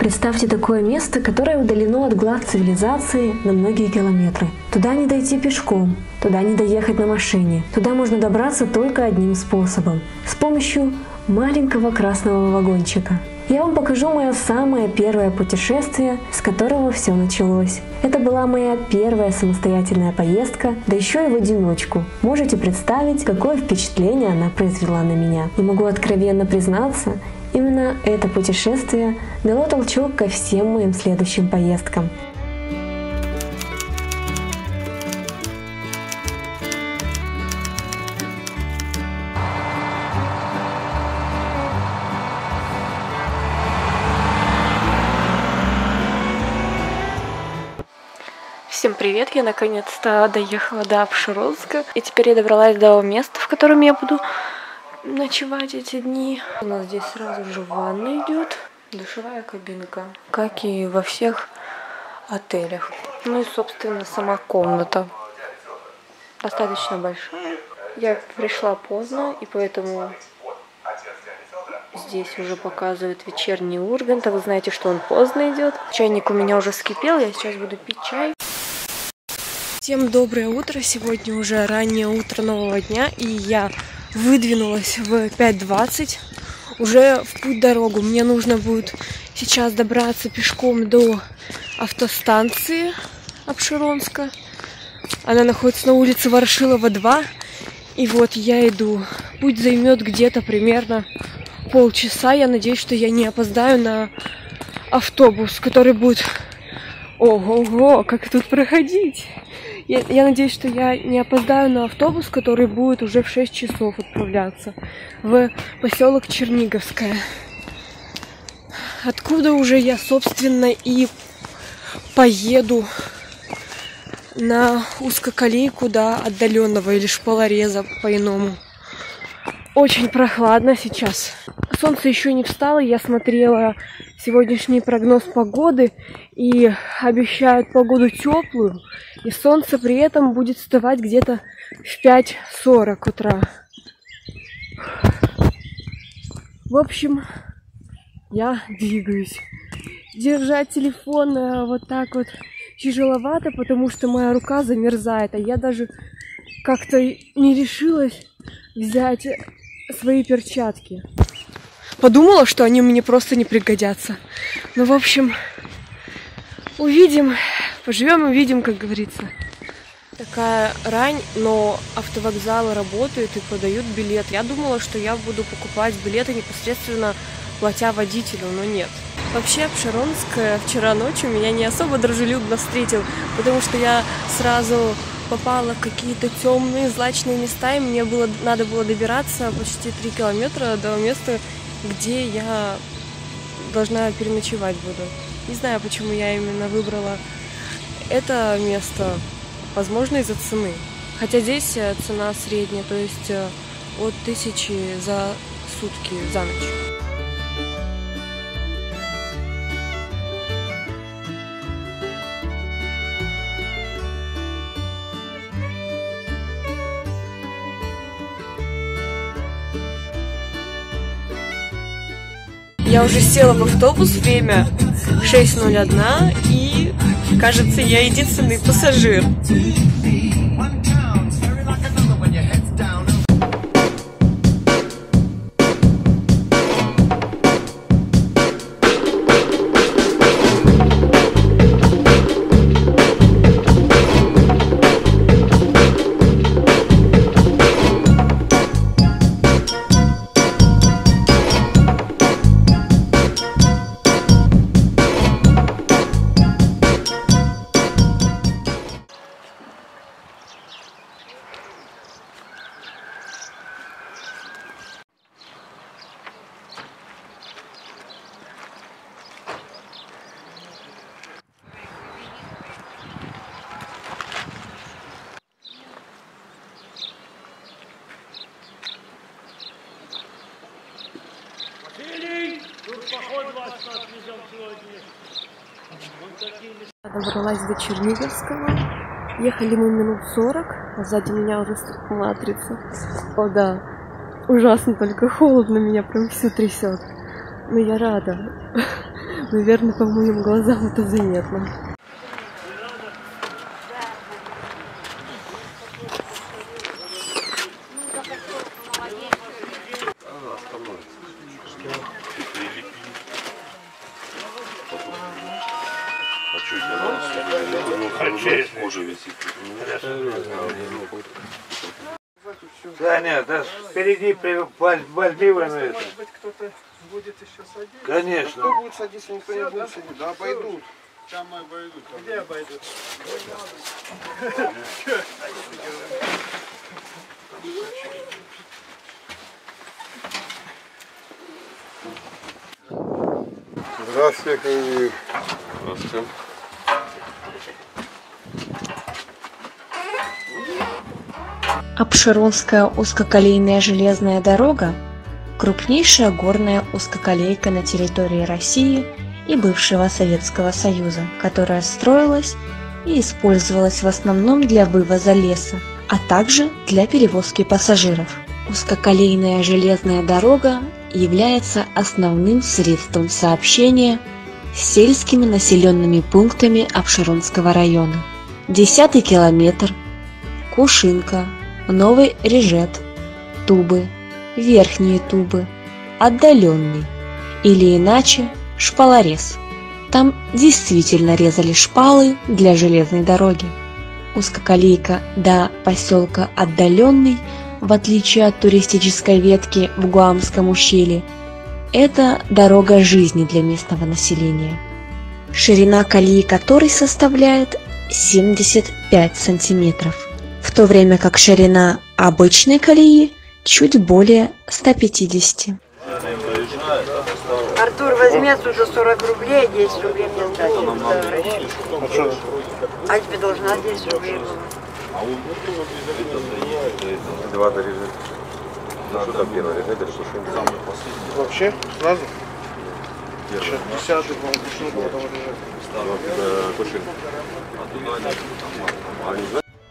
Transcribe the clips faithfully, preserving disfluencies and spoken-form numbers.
Представьте такое место, которое удалено от глаз цивилизации на многие километры. Туда не дойти пешком, туда не доехать на машине. Туда можно добраться только одним способом – с помощью маленького красного вагончика. Я вам покажу мое самое первое путешествие, с которого все началось. Это была моя первая самостоятельная поездка, да еще и в одиночку. Можете представить, какое впечатление она произвела на меня. И могу откровенно признаться, именно это путешествие дало толчок ко всем моим следующим поездкам. Всем привет! Я наконец-то доехала до Апшеронска, и теперь я добралась до места, в котором я буду ночевать эти дни. У нас здесь сразу же ванна идет, душевая кабинка, как и во всех отелях. Ну и, собственно, сама комната достаточно большая. Я пришла поздно, и поэтому здесь уже показывают вечерний Ургант, а вы знаете, что он поздно идет. Чайник у меня уже вскипел, я сейчас буду пить чай. Всем доброе утро! Сегодня уже раннее утро нового дня, и я выдвинулась в пять двадцать уже в путь-дорогу. Мне нужно будет сейчас добраться пешком до автостанции Апшеронска. Она находится на улице Ворошилова, два. И вот я иду. Путь займет где-то примерно полчаса. Я надеюсь, что я не опоздаю на автобус, который будет... Ого-го, как тут проходить? Я, я надеюсь, что я не опоздаю на автобус, который будет уже в шесть часов отправляться в поселок Черниговское. Откуда уже я, собственно, и поеду на узкоколейку до Отдаленного или Шпалореза по-иному. Очень прохладно сейчас. Солнце еще не встало, я смотрела сегодняшний прогноз погоды, и обещают погоду теплую, и солнце при этом будет вставать где-то в пять сорок утра. В общем, я двигаюсь. Держать телефон вот так вот тяжеловато, потому что моя рука замерзает, а я даже как-то не решилась взять свои перчатки. Подумала, что они мне просто не пригодятся. Ну, в общем, увидим, поживем, увидим, как говорится. Такая рань, но автовокзалы работают и подают билет. Я думала, что я буду покупать билеты непосредственно платя водителю, но нет. Вообще, Апшеронское вчера ночью меня не особо дружелюбно встретил, потому что я сразу попала в какие-то темные, злачные места, и мне было, надо было добираться почти три километра до места, где я должна переночевать буду. Не знаю, почему я именно выбрала это место. Возможно, из-за цены. Хотя здесь цена средняя, то есть от тысячи за сутки, за ночь. Я уже села в автобус, время шесть ноль один, и, кажется, я единственный пассажир. Добралась до Черниговского. Ехали мы минут сорок, а сзади меня уже матрица. О да, ужасно, только холодно, меня прям всю трясет. Но я рада. вот, наверное, по моим глазам это заметно. Да нет, да, впереди возьми на это. Может быть, кто-то будет еще садиться? Конечно. Кто будет садиться, никто не будет садиться. Да обойдут. Там обойдут. Где обойдут? Здравствуйте. Здравствуйте. Апшеронская узкоколейная железная дорога – крупнейшая горная узкоколейка на территории России и бывшего Советского Союза, которая строилась и использовалась в основном для вывоза леса, а также для перевозки пассажиров. Узкоколейная железная дорога является основным средством сообщения с сельскими населенными пунктами Апшеронского района. Десятый километр, Кушинка, Новый Режет, Тубы, Верхние Тубы, Отдаленный, или иначе шпалорез. Там действительно резали шпалы для железной дороги. Узкоколейка до поселка Отдаленный, в отличие от туристической ветки в Гуамском ущелье, это дорога жизни для местного населения, ширина колеи которой составляет семьдесят пять сантиметров. В то время как ширина обычной колеи чуть более ста пятидесяти. Артур, возьми отсюда сорок рублей, десять рублей мне отдать. А тебе должна десять рублей. Два дорезать. Что там первое резать, или что? Вообще? Сразу? пятьдесят, по-моему, кушинку потом резать. Кушинку. А туда они...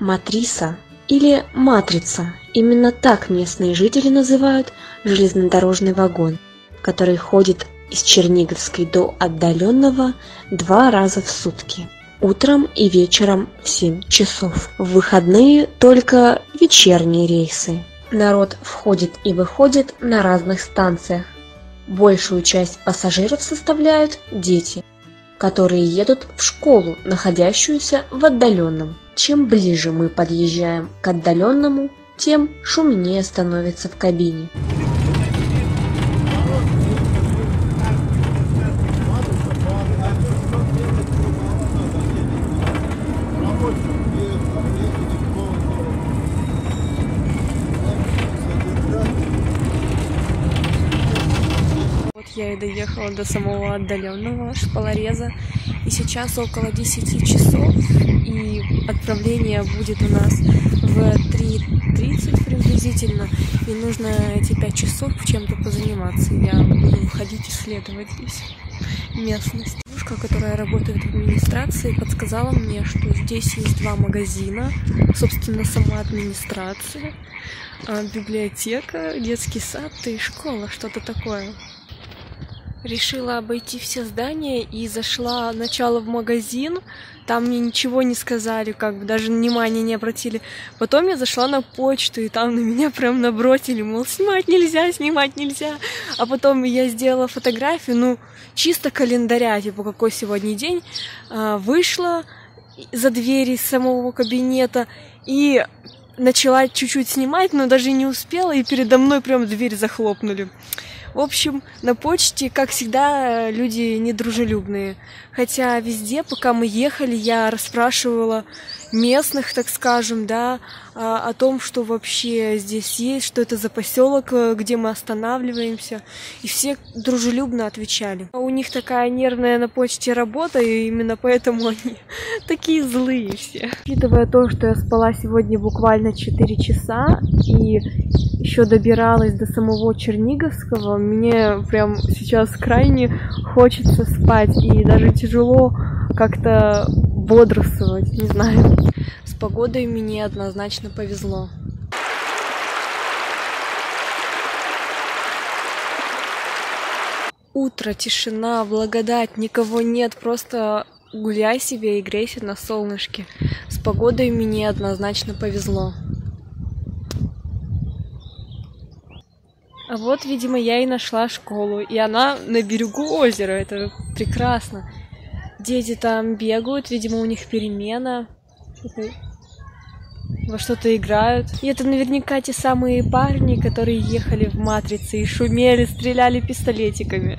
Матриса или матрица – именно так местные жители называют железнодорожный вагон, который ходит из Черниговской до Отдаленного два раза в сутки – утром и вечером в семь часов. В выходные только вечерние рейсы. Народ входит и выходит на разных станциях. Большую часть пассажиров составляют дети, которые едут в школу, находящуюся в Отдаленном. Чем ближе мы подъезжаем к Отдаленному, тем шумнее становится в кабине. Я и доехала до самого Отдаленного шпалореза, и сейчас около десяти часов, и отправление будет у нас в три тридцать приблизительно, и нужно эти пять часов чем-то позаниматься. Я буду ходить исследовать здесь местность. Девушка, которая работает в администрации, подсказала мне, что здесь есть два магазина, собственно, сама администрация, библиотека, детский сад и школа, что-то такое. Решила обойти все здания и зашла сначала в магазин. Там мне ничего не сказали, как бы даже внимания не обратили. Потом я зашла на почту, и там на меня прям набросили, мол, снимать нельзя, снимать нельзя. А потом я сделала фотографию, ну, чисто календаря, типа, какой сегодня день. Вышла за двери самого кабинета и начала чуть-чуть снимать, но даже не успела, и передо мной прям дверь захлопнули. В общем, на почте, как всегда, люди недружелюбные. Хотя везде, пока мы ехали, я расспрашивала местных, так скажем, да, о том, что вообще здесь есть, что это за поселок, где мы останавливаемся. И все дружелюбно отвечали. У них такая нервная на почте работа, и именно поэтому они такие злые все. Учитывая то, что я спала сегодня буквально четыре часа и еще добиралась до самого Черниговского, мне прям сейчас крайне хочется спать, и даже тяжело как-то бодрствовать, не знаю. С погодой мне однозначно повезло. утро, тишина, благодать, никого нет, просто гуляй себе и грейся на солнышке. С погодой мне однозначно повезло. А вот, видимо, я и нашла школу, и она на берегу озера, это прекрасно. Дети там бегают, видимо, у них перемена, во что-то играют. И это наверняка те самые парни, которые ехали в Матрице и шумели, стреляли пистолетиками.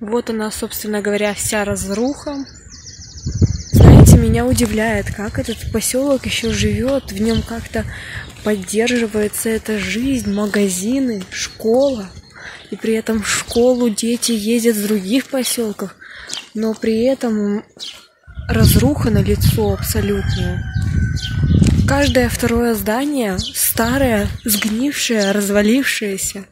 Вот она, собственно говоря, вся разруха. Знаете, меня удивляет, как этот поселок еще живет, в нем как-то поддерживается эта жизнь, магазины, школа. И при этом в школу дети ездят с других поселков, но при этом разруха на лицо абсолютная. Каждое второе здание старое, сгнившее, развалившееся.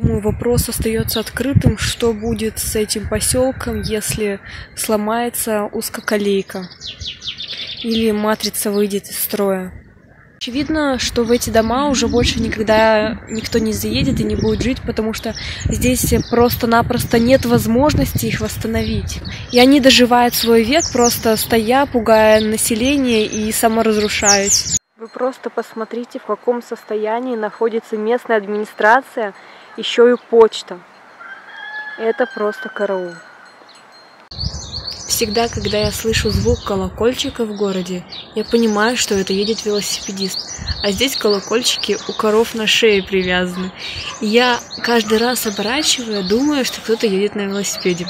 Вопрос остается открытым, что будет с этим поселком, если сломается узкоколейка или матрица выйдет из строя. Очевидно, что в эти дома уже больше никогда никто не заедет и не будет жить, потому что здесь просто-напросто нет возможности их восстановить. И они доживают свой век, просто стоя, пугая население и саморазрушаясь. Вы просто посмотрите, в каком состоянии находится местная администрация, еще и почта. Это просто караул. Всегда, когда я слышу звук колокольчика в городе, я понимаю, что это едет велосипедист. А здесь колокольчики у коров на шее привязаны. И я каждый раз оборачиваю, думаю, что кто-то едет на велосипеде.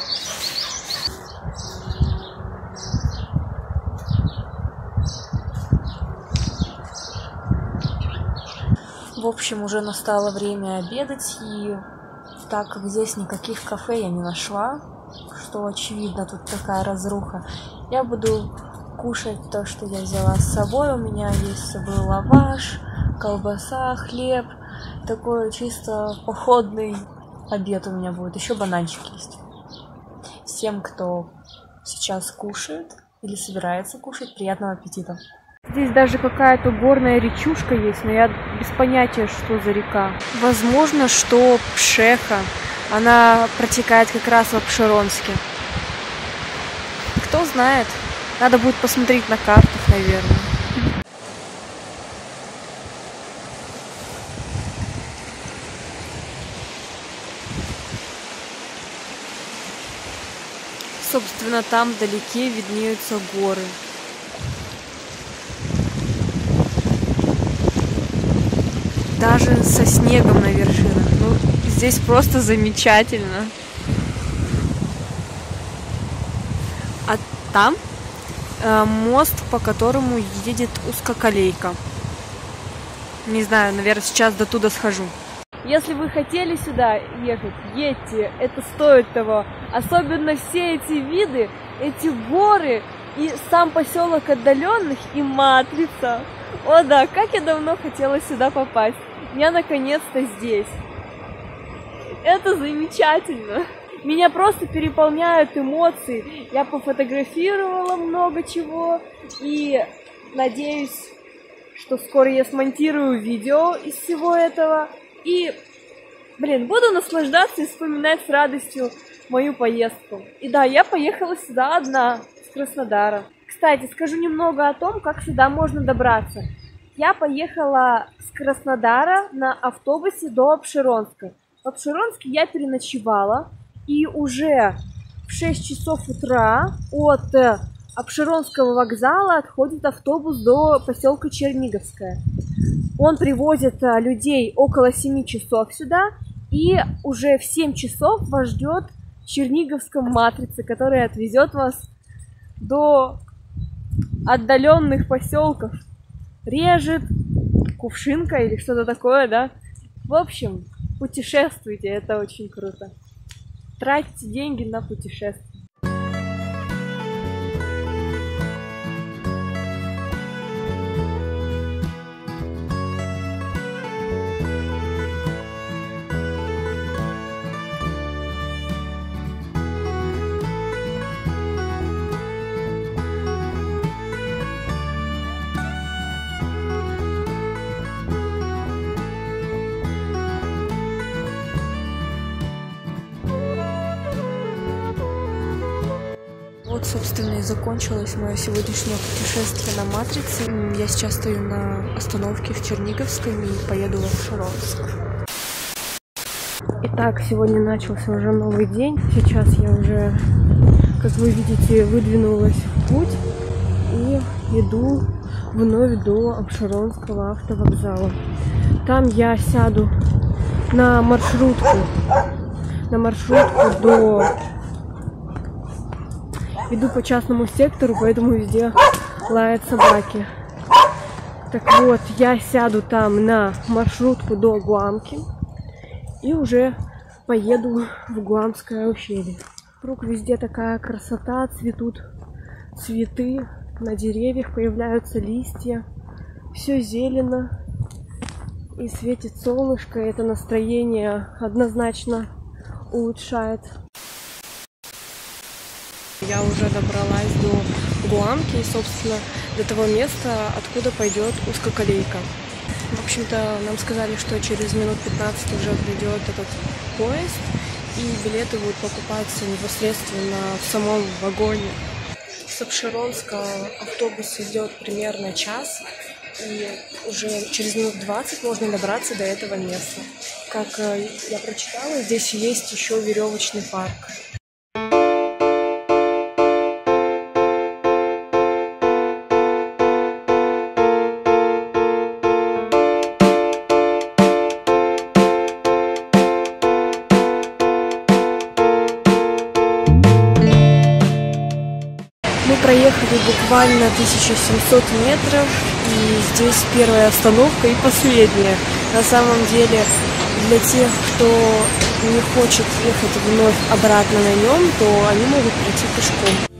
В общем, уже настало время обедать, и так как здесь никаких кафе я не нашла, что очевидно, тут такая разруха. Я буду кушать то, что я взяла с собой. У меня есть с собой лаваш, колбаса, хлеб. Такой чисто походный обед у меня будет. Еще бананчик есть. Всем, кто сейчас кушает или собирается кушать, приятного аппетита. Здесь даже какая-то горная речушка есть, но я без понятия, что за река. Возможно, что Пшеха. Она протекает как раз в Апшеронске. Кто знает, надо будет посмотреть на картах, наверное. Собственно, там вдалеке виднеются горы. Даже со снегом на вершинах. Ну, здесь просто замечательно. А там э, мост, по которому едет узкоколейка. Не знаю, наверное, сейчас до туда схожу. Если вы хотели сюда ехать, едьте, это стоит того. Особенно все эти виды, эти горы и сам поселок Отдаленных и Матрица. О да, как я давно хотела сюда попасть. Я наконец-то здесь. Это замечательно. Меня просто переполняют эмоции. Я пофотографировала много чего. И надеюсь, что скоро я смонтирую видео из всего этого. И, блин, буду наслаждаться и вспоминать с радостью мою поездку. И да, я поехала сюда одна, с Краснодара. Кстати, скажу немного о том, как сюда можно добраться. Я поехала с Краснодара на автобусе до Апшеронска. В Апшеронске я переночевала, и уже в шесть часов утра от Апшеронского вокзала отходит автобус до поселка Черниговское. Он привозит людей около семи часов сюда, и уже в семь часов вас ждет Черниговская матрица, которая отвезет вас до отдаленных поселков. Режет, кувшинка или что-то такое, да? В общем... Путешествуйте, это очень круто. Тратьте деньги на путешествия. Вот, собственно, и закончилось мое сегодняшнее путешествие на Матрице. Я сейчас стою на остановке в Черниговском и поеду в Апшеронск. Итак, сегодня начался уже новый день. Сейчас я уже, как вы видите, выдвинулась в путь и иду вновь до Апшеронского автовокзала. Там я сяду на маршрутку, на маршрутку до... Иду по частному сектору, поэтому везде лают собаки. Так вот, я сяду там на маршрутку до Гуамки и уже поеду в Гуамское ущелье. Вокруг везде такая красота, цветут цветы, на деревьях появляются листья, все зелено и светит солнышко. Это настроение однозначно улучшает. Я уже добралась до Гуамки и, собственно, до того места, откуда пойдет узкоколейка. В общем-то, нам сказали, что через минут пятнадцать уже придет этот поезд, и билеты будут покупаться непосредственно в самом вагоне. С Апшеронска автобус идет примерно час, и уже через минут двадцать можно добраться до этого места. Как я прочитала, здесь есть еще веревочный парк. Проехали буквально тысячу семьсот метров, и здесь первая остановка и последняя. На самом деле, для тех, кто не хочет ехать вновь обратно на нем, то они могут прийти пешком.